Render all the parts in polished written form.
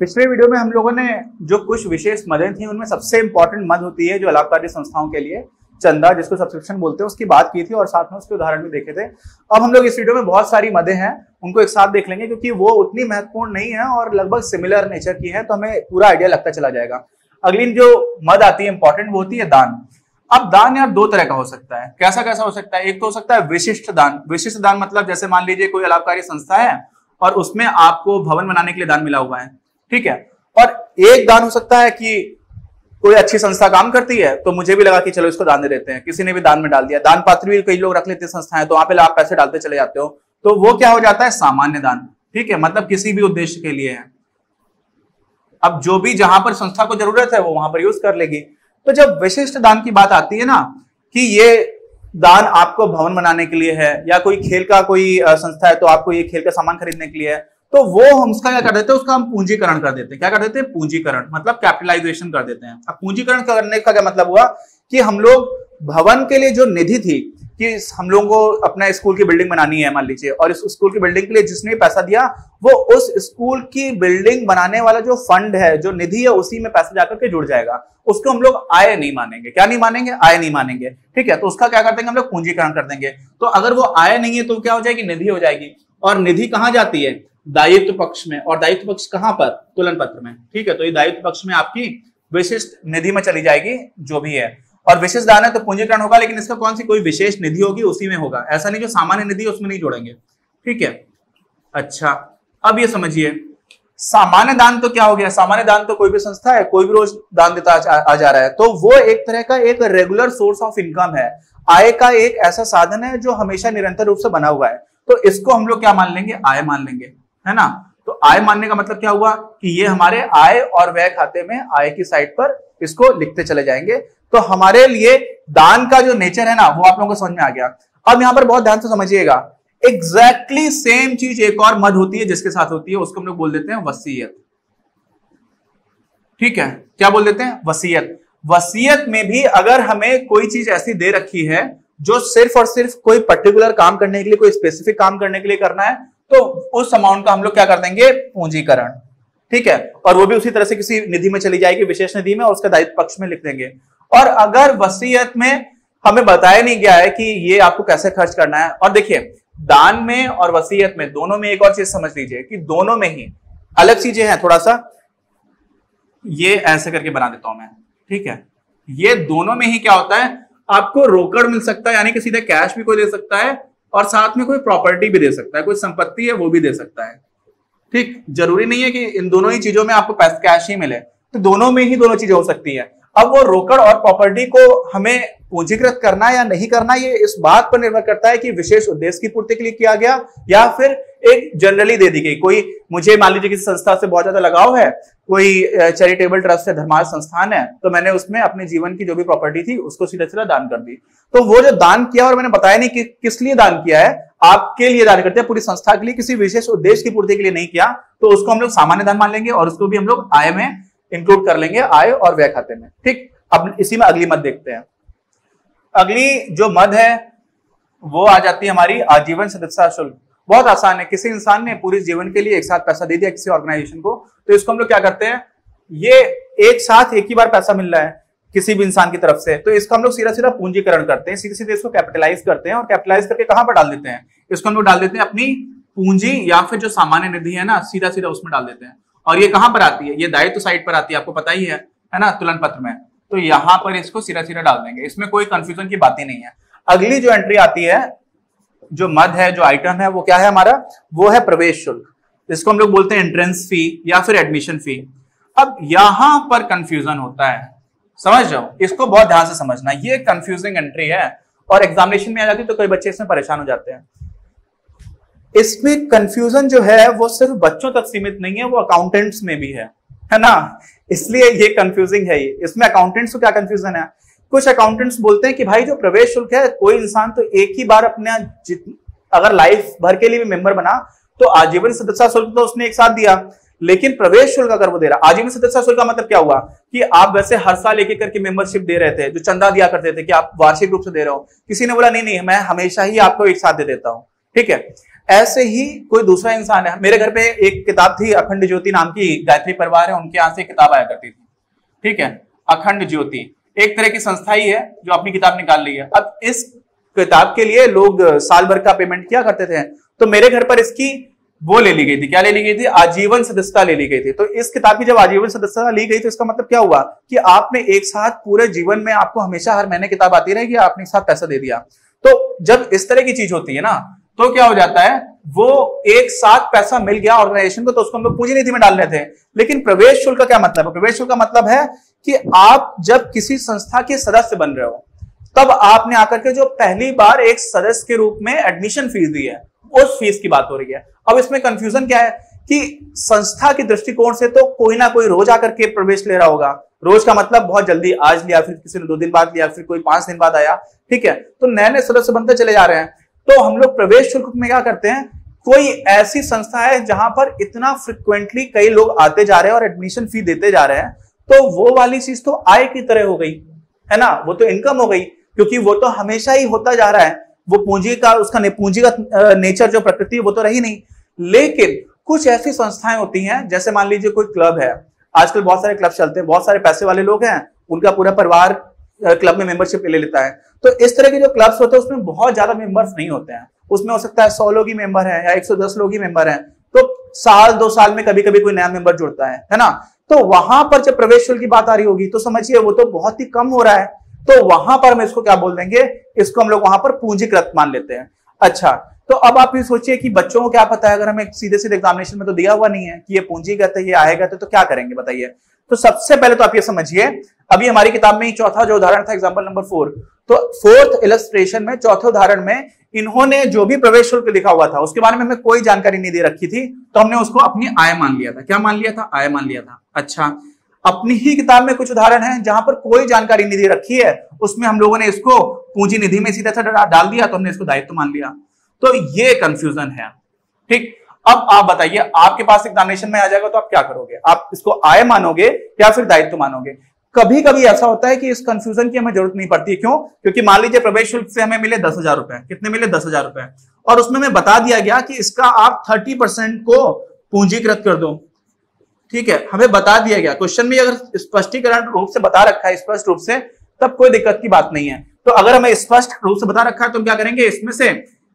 पिछले वीडियो में हम लोगों ने जो कुछ विशेष मदें थी उनमें सबसे इंपॉर्टेंट मद होती है जो अलाभकारी संस्थाओं के लिए चंदा जिसको सब्सक्रिप्शन बोलते हैं उसकी बात की थी और साथ में उसके उदाहरण भी देखे थे। अब हम लोग इस वीडियो में बहुत सारी मदें हैं उनको एक साथ देख लेंगे क्योंकि वो उतनी महत्वपूर्ण नहीं है और लगभग सिमिलर नेचर की है तो हमें पूरा आइडिया लगता चला जाएगा। अगली जो मद आती है इंपॉर्टेंट वो होती है दान। अब दान यार दो तरह का हो सकता है। कैसा कैसा हो सकता है? एक तो हो सकता है विशिष्ट दान। विशिष्ट दान मतलब जैसे मान लीजिए कोई अलाभकारी संस्था है और उसमें आपको भवन बनाने के लिए दान मिला हुआ है, ठीक है। और एक दान हो सकता है कि कोई अच्छी संस्था काम करती है तो मुझे भी लगा कि चलो इसको दान दे देते हैं, किसी ने भी दान में डाल दिया। दान पात्र भी कई लोग रख लेते हैं संस्थाएं, तो वहां पे आप पैसे डालते चले जाते हो तो वो क्या हो जाता है? सामान्य दान, ठीक है, मतलब किसी भी उद्देश्य के लिए है। अब जो भी जहां पर संस्था को जरूरत है वो वहां पर यूज कर लेगी। तो जब विशिष्ट दान की बात आती है ना कि ये दान आपको भवन बनाने के लिए है या कोई खेल का कोई संस्था है तो आपको ये खेल का सामान खरीदने के लिए है तो वो हम उसका क्या कर देते हैं? उसका हम पूंजीकरण कर देते हैं। क्या कर देते हैं? पूंजीकरण, मतलब कैपिटलाइजेशन कर देते हैं। अब पूंजीकरण करने का क्या मतलब हुआ कि हम लोग भवन के लिए जो निधि थी कि हम लोगों को अपना स्कूल की बिल्डिंग बनानी है मान लीजिए और इस स्कूल की बिल्डिंग के लिए जिसने पैसा दिया वो उस स्कूल की बिल्डिंग बनाने वाला जो फंड है जो निधि है उसी में पैसा जाकर के जुड़ जाएगा। उसको हम लोग आय नहीं मानेंगे। क्या नहीं मानेंगे? आय नहीं मानेंगे, ठीक है। तो उसका क्या कर देंगे? हम लोग पूंजीकरण कर देंगे। तो अगर वो आय नहीं है तो क्या हो जाएगी? निधि हो जाएगी। और निधि कहां जाती है? दायित्व पक्ष में। और दायित्व पक्ष कहां पर? तुलन पत्र में, ठीक है। तो ये दायित्व पक्ष में आपकी विशिष्ट निधि में चली जाएगी जो भी है। और विशेष दान है तो पूंजीकरण होगा लेकिन इसका कौन सी कोई विशेष निधि होगी उसी में होगा, ऐसा नहीं जो सामान्य निधि उसमें नहीं जोड़ेंगे, ठीक है। अच्छा अब ये समझिए सामान्य दान तो क्या हो गया? सामान्य दान तो कोई भी संस्था है कोई भी रोज दान देता आ जा रहा है तो वो एक तरह का एक रेगुलर सोर्स ऑफ इनकम है, आय का एक ऐसा साधन है जो हमेशा निरंतर रूप से बना हुआ है। तो इसको हम लोग क्या मान लेंगे? आय मान लेंगे, है ना। तो आय मानने का मतलब क्या हुआ कि ये हमारे आय और व्यय खाते में आय की साइड पर इसको लिखते चले जाएंगे। तो हमारे लिए दान का जो नेचर है ना वो आप लोगों को समझ में आ गया। अब यहां पर बहुत ध्यान से समझिएगा, एग्जैक्टली सेम चीज एक और मद होती है जिसके साथ होती है, उसको हम लोग बोल देते हैं वसीयत, ठीक है। क्या बोल देते हैं? वसीयत। वसीयत में भी अगर हमें कोई चीज ऐसी दे रखी है जो सिर्फ और सिर्फ कोई पर्टिकुलर काम करने के लिए कोई स्पेसिफिक काम करने के लिए करना है तो उस अमाउंट का हम लोग क्या कर देंगे? पूंजीकरण, ठीक है। और वो भी उसी तरह से किसी निधि में चली जाएगी, विशेष निधि में, और उसका दायित्व पक्ष में लिख देंगे। और अगर वसीयत में हमें बताया नहीं गया है कि ये आपको कैसे खर्च करना है, और देखिए दान में और वसीयत में दोनों में एक और चीज समझ लीजिए कि दोनों में ही अलग चीजें हैं। थोड़ा सा ये ऐसे करके बना देता हूं मैं, ठीक है। ये दोनों में ही क्या होता है? आपको रोकड़ मिल सकता है, यानी कि सीधे कैश भी कोई दे सकता है और साथ में कोई प्रॉपर्टी भी दे सकता है, कोई संपत्ति है वो भी दे सकता है, ठीक। जरूरी नहीं है कि इन दोनों ही चीजों में आपको पैसा कैश ही मिले, तो दोनों में ही दोनों चीजें हो सकती है। अब वो रोकड़ और प्रॉपर्टी को हमें पूंजीकृत करना या नहीं करना ये इस बात पर निर्भर करता है कि विशेष उद्देश्य की पूर्ति के लिए किया गया या फिर एक जनरली दे दी गई। कोई मुझे मान लीजिए किसी संस्था से बहुत ज्यादा लगाव है, कोई चैरिटेबल ट्रस्ट है, धर्मार्थ संस्थान है, तो मैंने उसमें अपने जीवन की जो भी प्रॉपर्टी थी उसको सीधा सीधा दान कर दी। तो वो जो दान किया और मैंने बताया नहीं कि किस लिए दान किया है, आपके लिए दान करते हैं, पूरी संस्था के लिए, किसी विशेष उद्देश्य की पूर्ति के लिए नहीं किया, तो उसको हम लोग सामान्य दान मान लेंगे और उसको भी हम लोग आय में इंक्लूड कर लेंगे, आय और व्यय खाते में, ठीक। अब इसी में अगली मद देखते हैं। अगली जो मद है वो आ जाती है हमारी आजीवन सदस्यता शुल्क। बहुत आसान है, किसी इंसान ने पूरे जीवन के लिए एक साथ पैसा दे दिया किसी ऑर्गेनाइजेशन को तो इसको हम लोग क्या करते हैं? ये एक साथ एक ही बार पैसा मिल रहा है किसी भी इंसान की तरफ से तो इसको हम लोग सीधा सीधा पूंजीकरण करते हैं, सीधे सीधे इसको कैपिटलाइज करते हैं और कैपिटलाइज करके कहां पर डाल देते हैं? इसको हम लोग डाल देते हैं अपनी पूंजी या फिर जो सामान्य निधि है ना सीधा सीधा उसमें डाल देते हैं। और ये कहां पर आती है? ये दायित्व साइड पर आती है, आपको पता ही है ना, तुलन पत्र में। तो यहां पर इसको सीधा सीधा डाल देंगे, इसमें कोई कंफ्यूजन की बात ही नहीं है। अगली जो एंट्री आती है, जो मद है, जो आइटम है, वो क्या है हमारा? वो है प्रवेश शुल्क, जिसको हम लोग बोलते हैं एंट्रेंस फी या फिर एडमिशन फी। अब यहां पर कंफ्यूजन होता है, समझ जाओ, इसको बहुत ध्यान से समझना, ये कंफ्यूजिंग एंट्री है और एग्जामिनेशन में आ जाती है तो कई बच्चे इसमें परेशान हो जाते हैं। इसमें कंफ्यूजन जो है वो सिर्फ बच्चों तक सीमित नहीं है, वो अकाउंटेंट्स में भी है ना, इसलिए ये कंफ्यूजिंग है। ये इसमें अकाउंटेंट्स को क्या कंफ्यूजन है? कुछ अकाउंटेंट्स बोलते हैं कि भाई जो प्रवेश शुल्क है कोई इंसान तो एक ही बार अपने अगर लाइफ भर के लिए भी मेंबर बना तो आजीवन सदस्यता शुल्क तो उसने एक साथ दिया, लेकिन प्रवेश शुल्क अगर वो दे रहा, आजीवन सदस्यता शुल्क का मतलब क्या हुआ कि आप वैसे हर साल एक एक करके मेंबरशिप दे रहे थे, जो चंदा दिया करते थे कि आप वार्षिक रूप से दे रहे हो, किसी ने बोला नहीं नहीं मैं हमेशा ही आपको एक साथ दे देता हूँ, ठीक है। ऐसे ही कोई दूसरा इंसान है, मेरे घर पे एक किताब थी अखंड ज्योति नाम की, गायत्री परिवार है उनके यहाँ से किताब आया करती थी, ठीक है। अखंड ज्योति एक तरह की संस्था ही है जो अपनी किताब निकाल रही है। अब इस किताब के लिए लोग साल भर का पेमेंट किया करते थे, तो मेरे घर पर इसकी वो ले ली गई थी, क्या ले ली गई थी, आजीवन सदस्यता ले ली गई थी। तो इस किताब की जब आजीवन सदस्यता ली गई तो इसका मतलब क्या हुआ कि आपने एक साथ पूरे जीवन में आपको हमेशा हर महीने किताब आती रहेगी, आपने एक साथ पैसा दे दिया। तो जब इस तरह की चीज होती है ना तो क्या हो जाता है, वो एक साथ पैसा मिल गया ऑर्गेनाइजेशन को, तो उसको हम लोग पूंजी निधि में डाल रहे थे। लेकिन प्रवेश शुल्क का क्या मतलब है, प्रवेश शुल्क का मतलब है कि आप जब किसी संस्था के सदस्य बन रहे हो तब आपने आकर के जो पहली बार एक सदस्य के रूप में एडमिशन फीस दी है, उस फीस की बात हो रही है। अब इसमें कंफ्यूजन क्या है कि संस्था के दृष्टिकोण से तो कोई ना कोई रोज आकर के प्रवेश ले रहा होगा, रोज का मतलब बहुत जल्दी आज लिया, फिर किसी ने 2 दिन बाद लिया, फिर कोई 5 दिन बाद आया, ठीक है। तो नए नए सदस्य बनते चले जा रहे हैं। तो हम लोग प्रवेश शुल्क में क्या करते हैं, कोई ऐसी संस्था है जहां पर इतना फ्रिक्वेंटली कई लोग आते जा रहे हैं और एडमिशन फी देते जा रहे हैं, तो वो वाली चीज तो आय की तरह हो गई है ना, वो तो इनकम हो गई, क्योंकि वो तो हमेशा ही होता जा रहा है, वो पूंजी का उसका पूंजी का नेचर जो प्रकृति है वो तो रही नहीं। लेकिन कुछ ऐसी संस्थाएं होती हैं, जैसे मान लीजिए कोई क्लब है, आजकल बहुत सारे क्लब चलते हैं, बहुत सारे पैसे वाले लोग हैं, उनका पूरा परिवार क्लब में मेंबरशिप ले लेता है। तो इस तरह के जो क्लब्स होते हैं उसमें बहुत ज्यादा मेंबर्स नहीं होते हैं, उसमें हो सकता है 100 लोग ही मेंबर है या 110 लोग ही मेंबर है, तो साल 2 साल में कभी कभी कोई नया मेंबर जुड़ता है ना। तो वहां पर जब प्रवेश शुल्क की बात आ रही होगी तो समझिए वो तो बहुत ही कम हो रहा है, तो वहां पर हम इसको क्या बोल देंगे, इसको हम लोग वहां पर पूंजीकृत मान लेते हैं। अच्छा, तो अब आप ये सोचिए कि बच्चों को क्या पता है, अगर हमें सीधे सीधे एग्जामिनेशन में तो दिया हुआ नहीं है कि ये पूंजीगत है, ये आएगा तो क्या करेंगे बताइए। तो सबसे पहले तो आप ये समझिए, अभी हमारी किताब में चौथा जो उदाहरण था एग्जाम्पल नंबर 4, तो 4th इलस्ट्रेशन में, चौथे उदाहरण में इन्होंने जो भी प्रवेश शुल्क लिखा हुआ था उसके बारे में हमें कोई जानकारी नहीं दे रखी थी, तो हमने उसको अपनी आय मान लिया था। क्या मान लिया था, आय मान लिया था। अच्छा, अपनी ही किताब में कुछ उदाहरण है जहां पर कोई जानकारी नहीं दे रखी है, उसमें हम लोगों ने इसको पूंजी निधि में सीधा सा डाल दिया, तो हमने इसको दायित्व मान लिया। तो ये कंफ्यूजन है, ठीक। अब आप बताइए, आपके पास एग्जामिनेशन में आ जाएगा तो आप क्या करोगे, आप इसको आय मानोगे या फिर दायित्व मानोगे। कभी कभी ऐसा होता है कि इस कंफ्यूजन की हमें जरूरत नहीं पड़ती, क्यों, क्योंकि मान लीजिए प्रवेश शुल्क से हमें मिले 10,000 रुपए, कितने मिले, 10,000 रुपए, और उसमें हमें बता दिया गया कि इसका आप 30% को पूंजीकृत कर दो, ठीक है, हमें बता दिया गया क्वेश्चन में, अगर स्पष्टीकरण रूप से बता रखा है स्पष्ट रूप से, तब कोई दिक्कत की बात नहीं है। तो अगर हमें स्पष्ट रूप से बता रखा है तो हम क्या करेंगे, इसमें से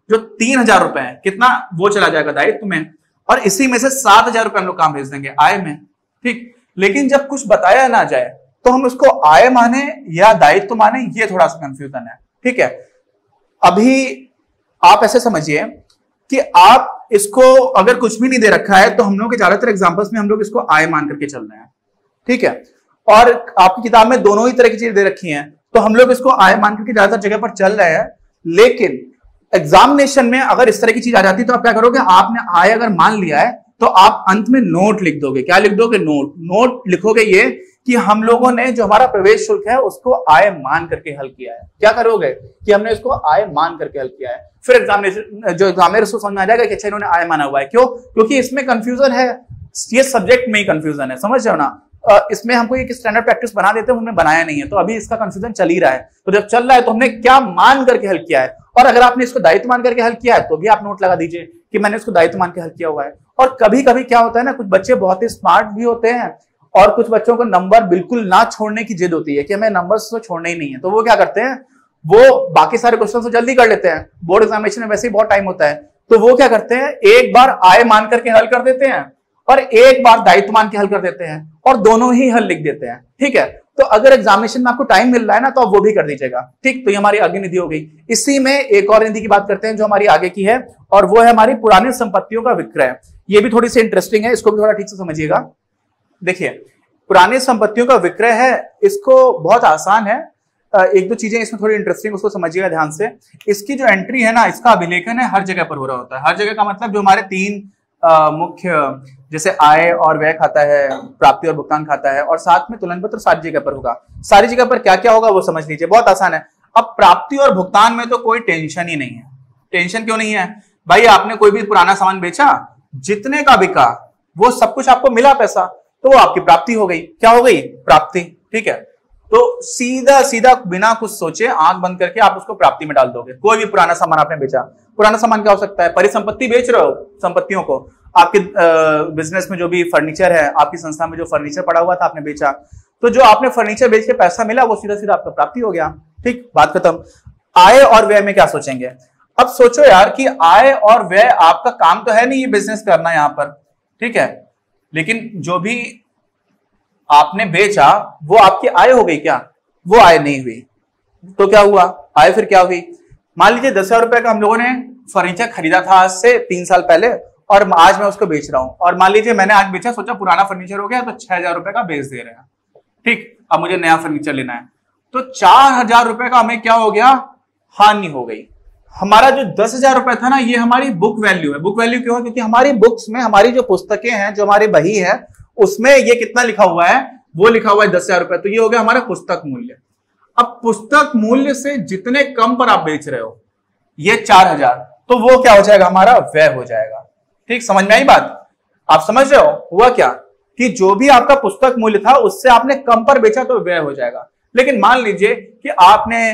जो 3,000 रुपए है कितना वो चला जाएगा दायित्व में, और इसी में से 7,000 रुपए हम लोग काम भेज देंगे आय में, ठीक। लेकिन जब कुछ बताया ना जाए तो हम उसको आय माने या दायित्व माने, ये थोड़ा सा कंफ्यूजन है, ठीक है। अभी आप ऐसे समझिए कि आप इसको अगर कुछ भी नहीं दे रखा है तो हम लोग के ज्यादातर एग्जांपल्स में हम लोग इसको आय मान करके चल रहे हैं, ठीक है। और आपकी किताब में दोनों ही तरह की चीज दे रखी हैं, तो हम लोग इसको आय मान करके ज्यादातर जगह पर चल रहे हैं। लेकिन एग्जामिनेशन में अगर इस तरह की चीज आ जाती है तो आप क्या करोगे, आपने आय अगर मान लिया है तो आप अंत में नोट लिख दोगे। क्या लिख दोगे, नोट। नोट लिखोगे ये कि हम लोगों ने जो हमारा प्रवेश शुल्क है उसको आय मान करके हल किया है। क्या करोगे कि हमने इसको आय मान करके हल किया है। फिर एग्जामिनेशन जो एग्जामिनर उसको समझ में आ जाएगा कि अच्छा इन्होंने आय माना हुआ है, क्यों, क्योंकि इसमें कंफ्यूजन है, ये सब्जेक्ट में ही कंफ्यूजन है, समझ रहे हो ना। इसमें हमको एक स्टैंडर्ड प्रैक्टिस बना देते हैं, हमने बनाया नहीं है, तो अभी इसका कंफ्यूजन चल ही रहा है। तो जब चल रहा है तो हमने क्या मान करके हल किया है, और अगर आपने इसको दायित्व मान करके हल किया है तो भी आप नोट लगा दीजिए कि मैंने इसको दायित्व मान के हल किया हुआ है। और कभी कभी क्या होता है ना, कुछ बच्चे बहुत ही स्मार्ट भी होते हैं और कुछ बच्चों को नंबर बिल्कुल ना छोड़ने की जिद होती है कि हमें नंबर्स तो छोड़ने ही नहीं है, तो वो क्या करते हैं, वो बाकी सारे क्वेश्चन तो जल्दी कर लेते हैं, बोर्ड एग्जामिनेशन में वैसे ही बहुत टाइम होता है, तो वो क्या करते हैं, एक बार आय मान करके हल कर देते हैं और एक बार दायित्व मान के हल कर देते हैं, और दोनों ही हल लिख देते हैं, ठीक है। तो अगर एग्जामिनेशन में आपको टाइम मिल रहा है ना तो आप वो भी कर दीजिएगा, ठीक। तो ये हमारी आगे निधि हो गई। इसी में एक और निधि की बात करते हैं जो हमारी आगे की है, और वो है हमारी पुरानी संपत्तियों का विक्रय। ये भी थोड़ी सी इंटरेस्टिंग है, इसको भी थोड़ा ठीक से समझिएगा। देखिए, पुरानी संपत्तियों का विक्रय है, इसको बहुत आसान है, एक दो चीजें इसमें थोड़ी इंटरेस्टिंग, उसको समझिएगा ध्यान से। इसकी जो एंट्री है ना, इसका अभिलेखन है हर जगह पर हो रहा होता है। हर जगह का मतलब जो हमारे 3 मुख्य, जैसे आय और व्यय खाता है, प्राप्ति और भुगतान खाता है, और साथ में तुलन पत्र, सारी जगह पर होगा। सारी जगह पर क्या क्या होगा वो समझ लीजिए, बहुत आसान है। अब प्राप्ति और भुगतान में तो कोई टेंशन ही नहीं है। टेंशन क्यों नहीं है भाई, आपने कोई भी पुराना सामान बेचा, जितने का बिका वो सब कुछ आपको मिला पैसा, तो वो आपकी प्राप्ति हो गई। क्या हो गई? प्राप्ति। ठीक है, तो सीधा सीधा बिना कुछ सोचे आंख बंद करके आप उसको प्राप्ति में डाल दोगे। कोई भी पुराना सामान आपने बेचा, पुराना सामान क्या हो सकता है? परिसंपत्ति बेच रहे हो, संपत्तियों को, आपके बिजनेस में जो भी फर्नीचर है, आपकी संस्था में जो फर्नीचर पड़ा हुआ था आपने बेचा, तो जो आपने फर्नीचर बेच के पैसा मिला वो सीधा सीधा आपका प्राप्ति हो गया। ठीक, बात खत्म। आय और व्यय में क्या सोचेंगे? अब सोचो यार कि आय और व्यय, आपका काम तो है नहीं ये बिजनेस करना यहां पर, ठीक है, लेकिन जो भी आपने बेचा वो आपकी आय हो गई क्या? वो आय नहीं हुई, तो क्या हुआ? आय फिर क्या हुई? मान लीजिए 10,000 रुपए का हम लोगों ने फर्नीचर खरीदा था आज से 3 साल पहले, और आज मैं उसको बेच रहा हूं, और मान लीजिए मैंने आज बेचा, सोचा पुराना फर्नीचर हो गया तो 6,000 रुपए का बेच दे रहे हैं। ठीक, अब मुझे नया फर्नीचर लेना है, तो 4,000 रुपए का हमें क्या हो गया? हानि हो गई। हमारा जो 10,000 रुपए था ना, ये हमारी बुक वैल्यू है। बुक वैल्यू क्यों? क्योंकि हमारी बुक्स में, हमारी जो पुस्तकें हैं, जो हमारी बही है, उसमें ये कितना लिखा हुआ है? वो लिखा हुआ है 10,000 रुपए। तो ये हो गया हमारा पुस्तक मूल्य। अब पुस्तक मूल्य से जितने कम पर आप बेच रहे हो, ये 4,000, तो वो क्या हो जाएगा? हमारा व्यय हो जाएगा। ठीक, समझ में आई बात? आप समझ रहे हो हुआ क्या? कि जो भी आपका पुस्तक मूल्य था उससे आपने कम पर बेचा तो व्यय हो जाएगा। लेकिन मान लीजिए कि आपने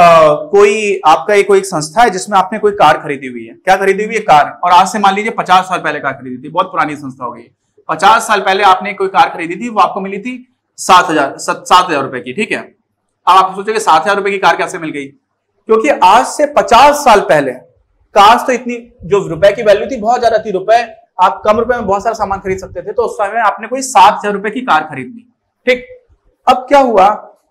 कोई संस्था है जिसमें आपने कोई कार खरीदी हुई है। क्या खरीदी हुई है? कार। और आज से मान लीजिए 50 साल पहले कार खरीदी थी, बहुत पुरानी संस्था हो गई। 50 साल पहले आपने कोई कार खरीदी थी, वो आपको मिली थी 7,000 रुपए की। ठीक है, अब आप सोचोगे 7,000 रुपए की कार कैसे मिल गई? क्योंकि आज से 50 साल पहले कार तो इतनी, जो रुपए की वैल्यू थी बहुत ज्यादा थी। रुपए, आप कम रुपए में बहुत सारा सामान खरीद सकते थे, तो उस समय आपने कोई 7,000 रुपए की कार खरीद ली। ठीक, अब क्या हुआ?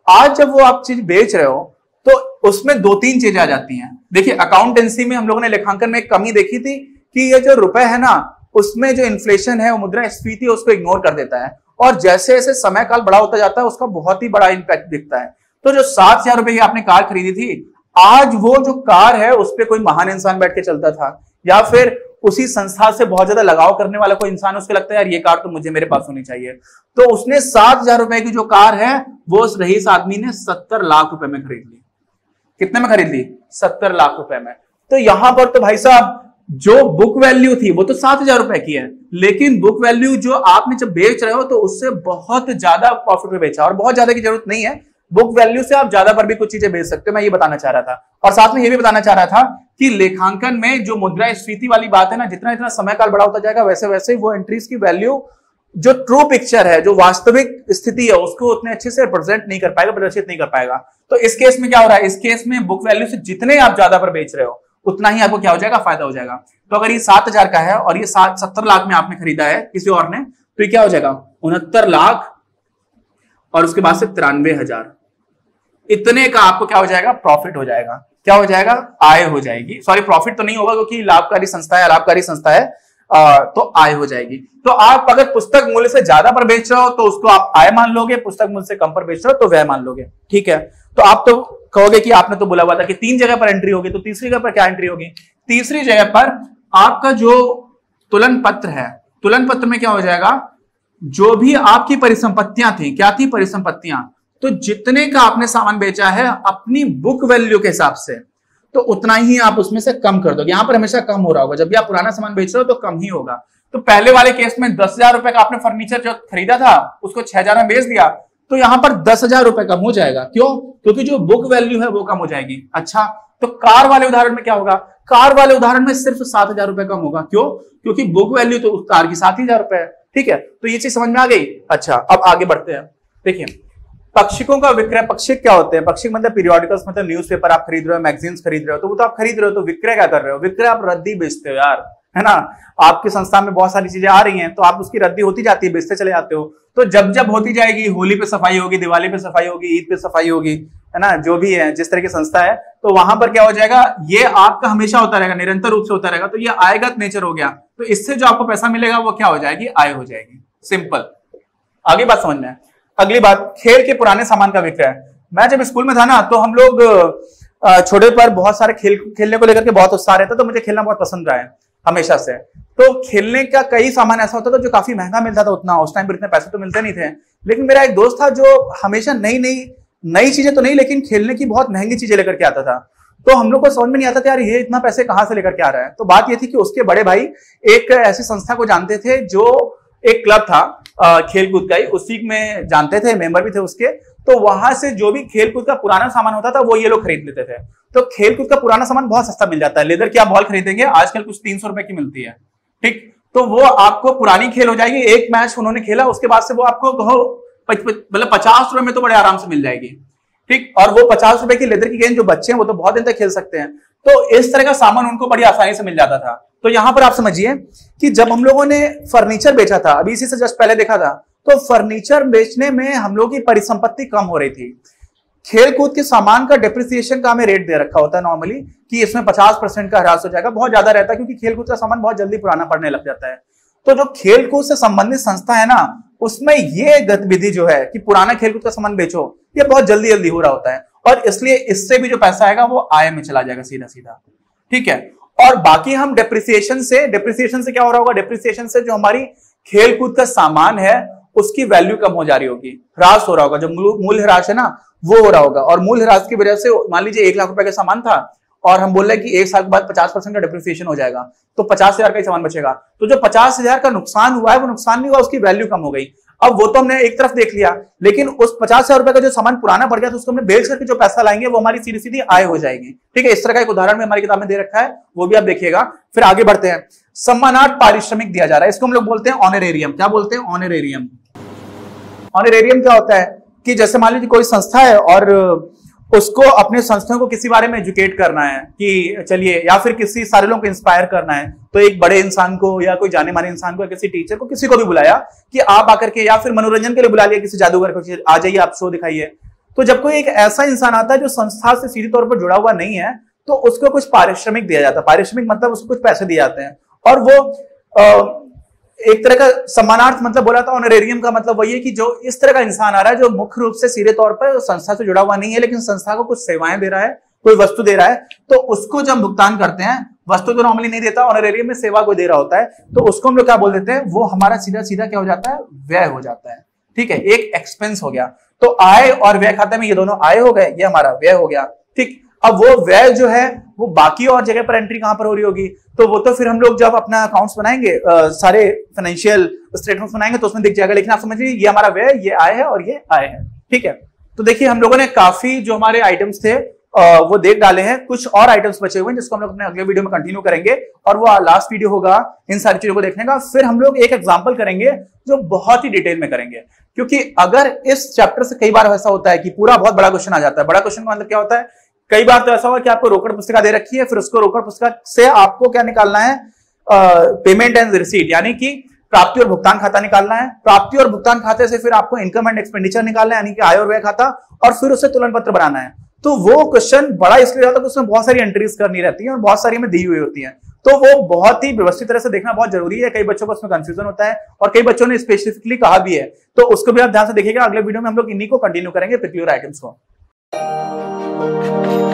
आज जब वो आप चीज बेच रहे हो तो उसमें 2-3 चीजें आ जाती हैं। देखिए, अकाउंटेंसी में हम लोगों ने, लेखांकन में कमी देखी थी कि ये जो रुपए है ना, उसमें जो इन्फ्लेशन है, वो मुद्रास्फीति है, उसको इग्नोर कर देता है, और जैसे जैसे समय काल बड़ा होता जाता है उसका बहुत ही बड़ा इंपैक्ट दिखता है। तो जो 7,000 रुपए की आपने कार खरीदी थी, आज वो जो कार है उस पर कोई महान इंसान बैठ के चलता था, या फिर उसी संस्था से बहुत ज्यादा लगाव करने वाला कोई इंसान, उसको लगता है यार ये कार तो मुझे, मेरे पास होनी चाहिए, तो उसने 7,000 रुपए की जो कार है वो उस रईस आदमी ने 70 लाख रुपए में खरीद ली। कितने में खरीद ली? 70 लाख रुपए में। तो यहां पर तो भाई साहब जो बुक वैल्यू थी वो तो 7,000 रुपए की है, लेकिन बुक वैल्यू जो आपने जब बेच रहे हो तो उससे बहुत ज्यादा प्रॉफिट में बेचा, और बहुत ज्यादा की जरूरत नहीं है, बुक वैल्यू से आप ज्यादा पर भी कुछ चीजें बेच सकते हो। मैं ये बताना चाह रहा था, और साथ में ये भी बताना चाह रहा था कि लेखांकन में जो मुद्रास्फीति वाली बात है ना, जितना जितना समय काल बड़ा होता जाएगा वैसे वैसे वो एंट्रीज की वैल्यू, जो ट्रू पिक्चर है, जो वास्तविक स्थिति है, उसको उतने अच्छे से रिप्रेजेंट नहीं कर पाएगा, प्रदर्शित नहीं कर पाएगा। तो इस केस में क्या हो रहा है? इस केस में बुक वैल्यू से जितने आप ज्यादा पर बेच रहे हो उतना ही आपको क्या हो जाएगा? फायदा हो जाएगा। तो अगर ये 7,000 का है और ये 70 लाख में आपने खरीदा है किसी और ने, तो ये क्या हो जाएगा? 69 लाख, और उसके बाद से 93,000, इतने का आपको क्या हो जाएगा? प्रॉफिट हो जाएगा। क्या हो जाएगा? आय हो जाएगी। सॉरी, प्रॉफिट तो नहीं होगा क्योंकि लाभकारी संस्था है, लाभकारी संस्था है, तो आय हो जाएगी। तो आप अगर पुस्तक मूल्य से ज्यादा पर बेच रहे हो तो उसको आप आय मान लोगे, पुस्तक मूल्य से कम पर बेच रहे हो तो व्यय मान लोगे। ठीक है, तो आप तो कहोगे कि आपने तो बोला हुआ था कि 3 जगह पर एंट्री होगी, तो तीसरी जगह पर क्या एंट्री होगी? तीसरी जगह पर आपका जो तुलन पत्र है, तुलन पत्र में क्या हो जाएगा? जो भी आपकी परिसंपत्तियां थी, क्या थी? परिसंपत्तियां, तो जितने का आपने सामान बेचा है अपनी बुक वैल्यू के हिसाब से, तो उतना ही आप उसमें से कम कर दोगे। यहां पर हमेशा कम हो रहा होगा, जब भी आप पुराना सामान बेच रहे हो तो कम ही होगा। तो पहले वाले केस में 10,000 रुपए का आपने फर्नीचर जो खरीदा था उसको 6,000 में बेच दिया, तो यहां पर 10,000 रुपए कम हो जाएगा। क्यों? क्योंकि जो बुक वैल्यू है वो कम हो जाएगी। अच्छा, तो कार वाले उदाहरण में क्या होगा? कार वाले उदाहरण में सिर्फ 7,000 रुपए कम होगा। क्यों? क्योंकि बुक वैल्यू तो उस कार की 7,000 रुपए है। ठीक है, तो ये चीज समझ में आ गई। अच्छा, अब आगे बढ़ते हैं। देखिए, पक्षिकों का विक्रय, पक्षिक क्या होते हैं? पक्षिक मतलब पीरियोडिकल्स, मतलब न्यूज़पेपर आप खरीद रहे हो, मैगजीन्स खरीद रहे हो, तो वो तो आप खरीद रहे हो, तो विक्रय क्या कर रहे हो? विक्रय आप रद्दी बेचते हो यार, है ना। आपकी संस्था में बहुत सारी चीजें आ रही हैं तो आप उसकी रद्दी होती जाती है, बेचते चले जाते हो। तो जब जब होती जाएगी, होली पे सफाई होगी, दिवाली पे सफाई होगी, ईद पे सफाई होगी, है ना, जो भी है, जिस तरह की संस्था है, तो वहां पर क्या हो जाएगा? ये आपका हमेशा होता रहेगा, निरंतर रूप से होता रहेगा, तो ये आयगत नेचर हो गया। तो इससे जो आपको पैसा मिलेगा वो क्या हो जाएगी? आय हो जाएगी। सिंपल। आगे बात समझ में। अगली बात, खेल के पुराने सामान का विक्रय। मैं जब स्कूल में था ना तो हम लोग छोटे पर बहुत सारे खेलने को लेकर के बहुत उत्साह रहता, तो मुझे खेलना बहुत पसंद रहा है हमेशा से। तो खेलने का कई सामान ऐसा होता था जो काफी महंगा मिलता था, उतना उस टाइम पर इतने पैसे तो मिलते नहीं थे, लेकिन मेरा एक दोस्त था जो हमेशा नई चीजें तो नहीं, लेकिन खेलने की बहुत महंगी चीजें लेकर के आता था। तो हम लोग को समझ में नहीं आता था यार ये इतना पैसे कहाँ से लेकर के आ रहा है। तो बात ये थी कि उसके बड़े भाई एक ऐसी संस्था को जानते थे जो एक क्लब था खेलकूद का ही, उसी में जानते थे, मेंबर भी थे उसके, तो वहां से जो भी खेलकूद का पुराना सामान होता था वो ये लोग खरीद लेते थे। तो खेलकूद का पुराना सामान बहुत सस्ता मिल जाता है। लेदर की आप बॉल खरीदेंगे आजकल कुछ 300 रुपए की मिलती है, ठीक। तो वो आपको पुरानी खेल हो जाएगी, एक मैच उन्होंने खेला, उसके बाद से वो आपको मतलब 50 रुपए में तो बड़े आराम से मिल जाएगी, ठीक। और वो 50 रुपए की लेदर की गेंद जो बच्चे हैं वो तो बहुत दिन तक खेल सकते हैं। तो इस तरह का सामान उनको बड़ी आसानी से मिल जाता था। तो यहां पर आप समझिए कि जब हम लोगों ने फर्नीचर बेचा था, अभी इसी से जस्ट पहले देखा था, तो फर्नीचर बेचने में हम लोगों की परिसंपत्ति कम हो रही थी। खेलकूद के सामान का डेप्रिसिएशन का हमें रेट दे रखा होता है नॉर्मली कि इसमें 50% का ह्रास हो जाएगा, बहुत ज्यादा रहता है क्योंकि खेलकूद का सामान बहुत जल्दी पुराना पड़ने लग जाता है। तो जो खेलकूद से संबंधित संस्था है ना, उसमें ये गतिविधि जो है कि पुराना खेलकूद का सामान बेचो, ये बहुत जल्दी जल्दी हो रहा होता है, और इसलिए इससे भी जो पैसा आएगा वो आय में चला जाएगा सीधा सीधा, ठीक है। और बाकी हम डेप्रिसिएशन से क्या हो रहा होगा, डेप्रिसिएशन से जो हमारी खेलकूद का सामान है उसकी वैल्यू कम हो जा रही होगी, ह्रास हो रहा होगा, जो मूल ह्रास है ना वो हो रहा होगा। और मूल ह्रास की वजह से मान लीजिए 1 लाख रुपए का सामान था और हम बोल रहे हैं कि 1 साल के बाद 50% का डिप्रिसिएशन हो जाएगा, तो 50,000 का ही सामान बचेगा। तो जो 50,000 का नुकसान हुआ है वो नुकसान नहीं हुआ, उसकी वैल्यू कम हो गई। अब वो तो हमने एक तरफ देख लिया, लेकिन उस 50,000 रुपए का जो सामान पुराना पड़ गया था उसको हमने बेच करके जो पैसा लाएंगे वो हमारी सीधी सीधी आय हो जाएगी, ठीक है। इस तरह का एक उदाहरण में हमारी किताब में दे रखा है, वो भी आप देखिएगा। फिर आगे बढ़ते हैं, सम्मानार्थ पारिश्रमिक दिया जा रहा है, इसको हम लोग बोलते हैं ऑनरेरियम। क्या बोलते हैं? ऑनरेरियम। ऑनरेरियम क्या होता है कि जैसे मान लीजिए कोई संस्था है और उसको अपने संस्थाओं को किसी बारे में एजुकेट करना है कि चलिए, या फिर किसी सारे लोगों को इंस्पायर करना है, तो एक बड़े इंसान को या कोई जाने माने इंसान को या किसी टीचर को, किसी को भी बुलाया कि आप आकर के, या फिर मनोरंजन के लिए बुला लिया किसी जादूगर को, आ जाइए आप शो दिखाइए। तो जब कोई एक ऐसा इंसान आता है जो संस्था से सीधे तौर पर जुड़ा हुआ नहीं है, तो उसको कुछ पारिश्रमिक दिया जाता है। पारिश्रमिक मतलब उसको कुछ पैसे दिए जाते हैं, और वो एक तरह का सम्मानार्थ मतलब बोला था। ऑनरेरियम का मतलब वही है कि जो इस तरह का इंसान आ रहा है जो मुख्य रूप से सीधे तौर पर संस्था से जुड़ा हुआ नहीं है, लेकिन संस्था को कुछ सेवाएं दे रहा है, कोई वस्तु दे रहा है, तो उसको जब भुगतान करते हैं, वस्तु तो नॉर्मली नहीं देता, ऑनरेरियम में सेवा को दे रहा होता है, तो उसको हम लोग क्या बोल देते हैं, वो हमारा सीधा सीधा क्या हो जाता है, व्यय हो जाता है, ठीक है। एक एक्सपेंस हो गया, तो आय और व्यय खाते में ये दोनों आय हो गए, ये हमारा व्यय हो गया, ठीक। अब वो व्यय जो है वो बाकी और जगह पर एंट्री कहां पर हो रही होगी, तो वो तो फिर हम लोग जब अपना अकाउंट्स बनाएंगे, सारे फाइनेंशियल स्टेटमेंट्स बनाएंगे तो उसमें दिख जाएगा। लेकिन आप समझिए ये हमारा व्यय, ये आय है और ये आय है, ठीक है। तो देखिए हम लोगों ने काफी जो हमारे आइटम्स थे वो देख डाले हैं, कुछ और आइटम्स बचे हुए हैं जिसको हम लोग अपने अगले वीडियो में कंटिन्यू करेंगे, और वो लास्ट वीडियो होगा इन सारी चीजों को देखने का। फिर हम लोग एक एग्जाम्पल करेंगे जो बहुत ही डिटेल में करेंगे, क्योंकि अगर इस चैप्टर से कई बार ऐसा होता है कि पूरा बहुत बड़ा क्वेश्चन आ जाता है। बड़ा क्वेश्चन का मतलब क्या होता है, कई बार तो ऐसा हुआ कि आपको रोकड़ पुस्तिका दे रखी है, फिर उसको रोकड़ पुस्तिका से आपको क्या निकालना है, पेमेंट एंड रिसीट, यानी कि प्राप्ति और भुगतान खाता निकालना है। प्राप्ति और भुगतान खाते से फिर आपको इनकम एंड एक्सपेंडिचर निकालना है, यानी कि आय और व्यय खाता, और फिर उससे तुलन पत्र बनाना है। तो वो क्वेश्चन बड़ा इसलिए रहता है कि उसमें बहुत सारी एंट्रीज करनी रहती है और बहुत सारी में दी हुई होती है, तो वो बहुत ही व्यवस्थित तरह से देखना बहुत जरूरी है। कई बच्चों को उसमें कंफ्यूजन होता है और कई बच्चों ने स्पेसिफिकली कहा भी है, तो उसको भी आप ध्यान से देखिएगा। अगले वीडियो में हम लोग इन्हीं को कंटिन्यू करेंगे, पिछले आइटम्स को।